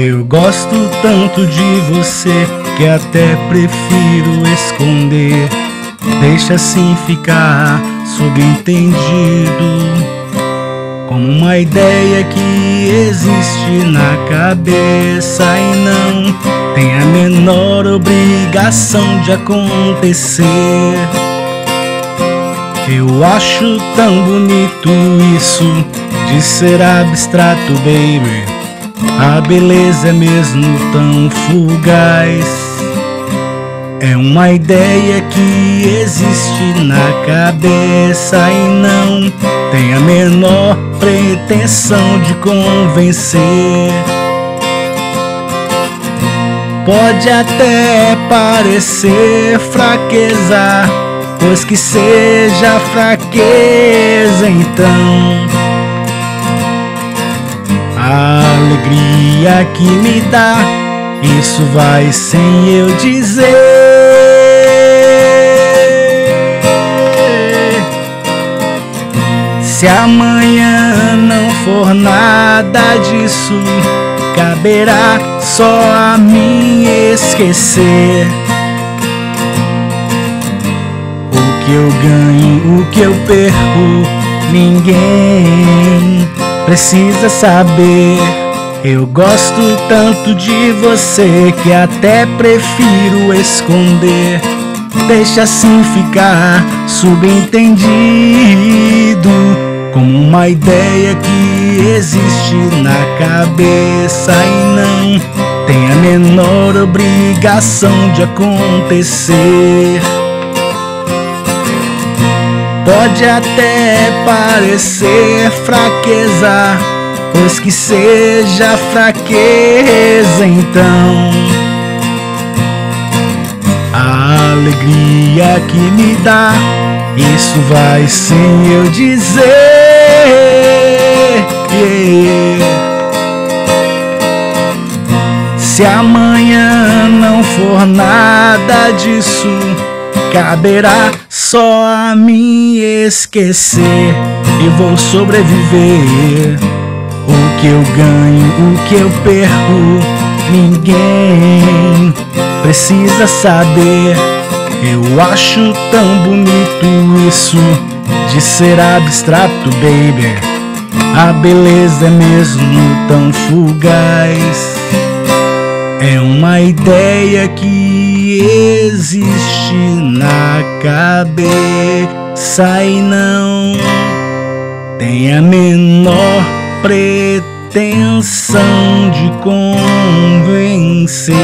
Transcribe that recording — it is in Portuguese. Eu gosto tanto de você que até prefiro esconder. Deixa assim ficar subentendido, como uma ideia que existe na cabeça e não tem a menor obrigação de acontecer. Eu acho tão bonito isso de ser abstrato, baby. A beleza é mesmo tão fugaz, é uma ideia que existe na cabeça e não tem a menor pretensão de convencer. Pode até parecer fraqueza, pois que seja fraqueza então. A alegria que me dá, isso vai sem eu dizer. Se amanhã não for nada disso, caberá só a mim esquecer. O que eu ganho, o que eu perco, ninguém precisa saber. Eu gosto tanto de você que até prefiro esconder. Deixa assim ficar subentendido, como uma ideia que existe na cabeça e não tem a menor obrigação de acontecer. Pode até parecer fraqueza, pois que seja fraqueza então. A alegria que me dá, isso vai sem eu dizer. Se amanhã não for nada disso, caberá só a mim esquecer. Eu vou sobreviver. O que eu ganho, o que eu perco, ninguém precisa saber. Eu acho tão bonito isso de ser abstrato, baby. A beleza é mesmo tão fugaz, é uma ideia que existe na cabeça e não tem a menor pretensão de convencer.